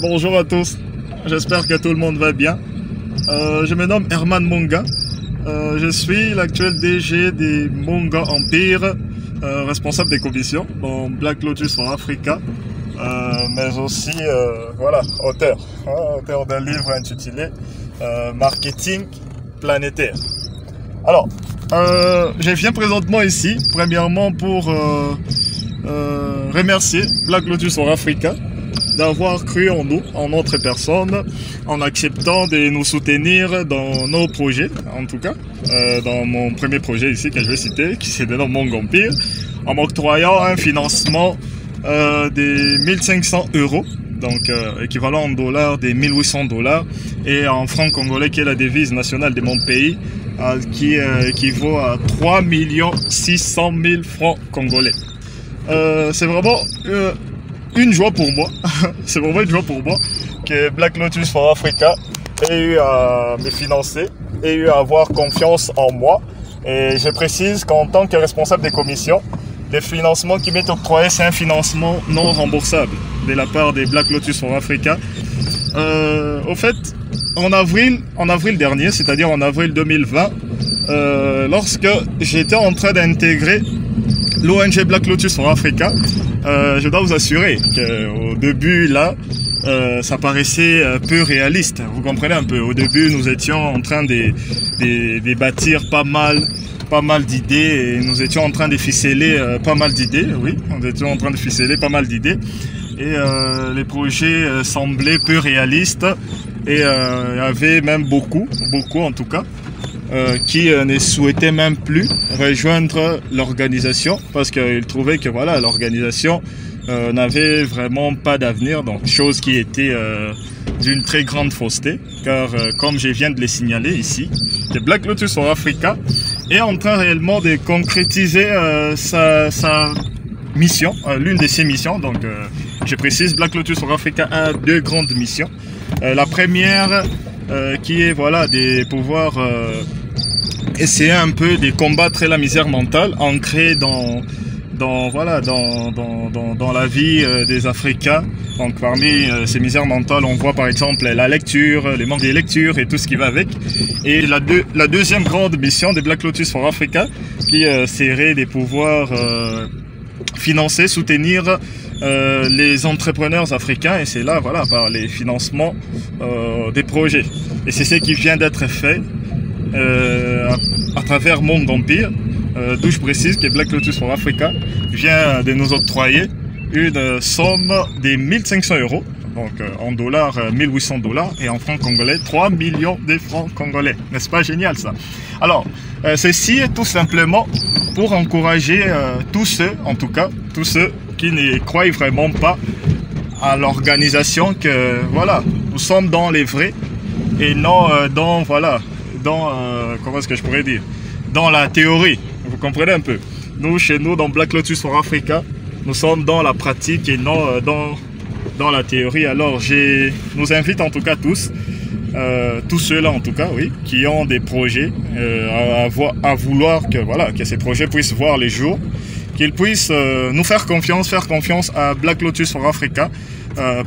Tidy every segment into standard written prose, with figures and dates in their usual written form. Bonjour à tous, j'espère que tout le monde va bien. Je me nomme Herman Monga, je suis l'actuel DG des Monga Empire, responsable des commissions dans Black Lotus en Afrique, mais aussi voilà, auteur d'un livre intitulé Marketing Planétaire. Alors, je viens présentement ici, premièrement pour remercier Black Lotus en Afrique d'avoir cru en nous, en notre personne, en acceptant de nous soutenir dans nos projets, en tout cas, dans mon premier projet ici que je vais citer, qui s'est dénommé Monga Empire, en m'octroyant un financement de 1 500 €, donc équivalent en dollars des 1 800 $, et en franc congolais qui est la devise nationale de mon pays, qui équivaut à 3 600 000 francs congolais. C'est vraiment une joie pour moi, c'est vraiment une joie pour moi que Black Lotus for Africa ait eu à me financer, ait eu à avoir confiance en moi. Et je précise qu'en tant que responsable des commissions, les financements qui m'est octroyé, c'est un financement non remboursable de la part des Black Lotus for Africa. Au fait, en avril dernier, c'est-à-dire en avril 2020, lorsque j'étais en train d'intégrer l'ONG Black Lotus en Afrique, je dois vous assurer qu'au début, là, ça paraissait peu réaliste. Vous comprenez un peu. Au début, nous étions en train de bâtir pas mal d'idées, et nous étions en train de ficeler pas mal d'idées. Oui, nous étions en train de ficeler pas mal d'idées. Et les projets semblaient peu réalistes. Et il y avait même beaucoup en tout cas, qui ne souhaitaient même plus rejoindre l'organisation parce qu'ils trouvaient que voilà, l'organisation n'avait vraiment pas d'avenir, donc chose qui était d'une très grande fausseté, car comme je viens de le signaler ici, le Black Lotus en Africa est en train réellement de concrétiser sa mission, l'une de ses missions. Donc je précise, Black Lotus en Africa a deux grandes missions. La première qui est voilà, de pouvoir essayer un peu de combattre la misère mentale ancrée dans la vie des Africains. Donc parmi ces misères mentales, on voit par exemple la lecture, les manques de lecture et tout ce qui va avec. Et la deuxième grande mission des Black Lotus for Africa qui serait de pouvoir financer, soutenir les entrepreneurs africains, et c'est là voilà, par les financements des projets. Et c'est ce qui vient d'être fait à travers Monga Empire, d'où je précise que Black Lotus for Africa vient de nous octroyer une somme des 1 500 €, donc en dollars 1 800 $, et en francs congolais 3 millions de francs congolais. N'est-ce pas génial ça? Alors ceci est tout simplement pour encourager tous ceux, en tout cas tous ceux qui ne croient vraiment pas à l'organisation, que voilà, nous sommes dans les vrais et non dans voilà, dans comment est-ce que je pourrais dire, dans la théorie. Vous comprenez un peu. Nous, chez nous, dans Black Lotus for Africa, nous sommes dans la pratique et non dans la théorie. Alors je nous invite en tout cas tous ceux-là en tout cas, oui, qui ont des projets à vouloir que voilà, que ces projets puissent voir les jours, qu'ils puissent nous faire confiance à Black Lotus for Africa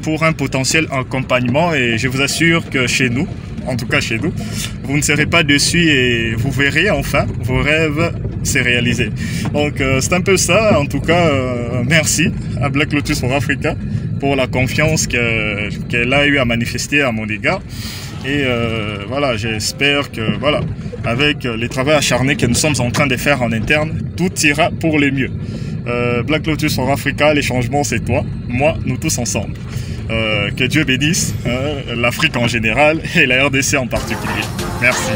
pour un potentiel accompagnement. Et je vous assure que chez nous, en tout cas chez nous, vous ne serez pas déçus et vous verrez enfin vos rêves se réaliser. Donc c'est un peu ça. En tout cas, merci à Black Lotus for Africa pour la confiance qu'elle a eu à manifester à mon égard. Et voilà, j'espère que voilà, avec les travaux acharnés que nous sommes en train de faire en interne, tout ira pour le mieux. Black Lotus for Africa, les changements c'est toi, moi, nous tous ensemble. Que Dieu bénisse l'Afrique en général et la RDC en particulier. Merci.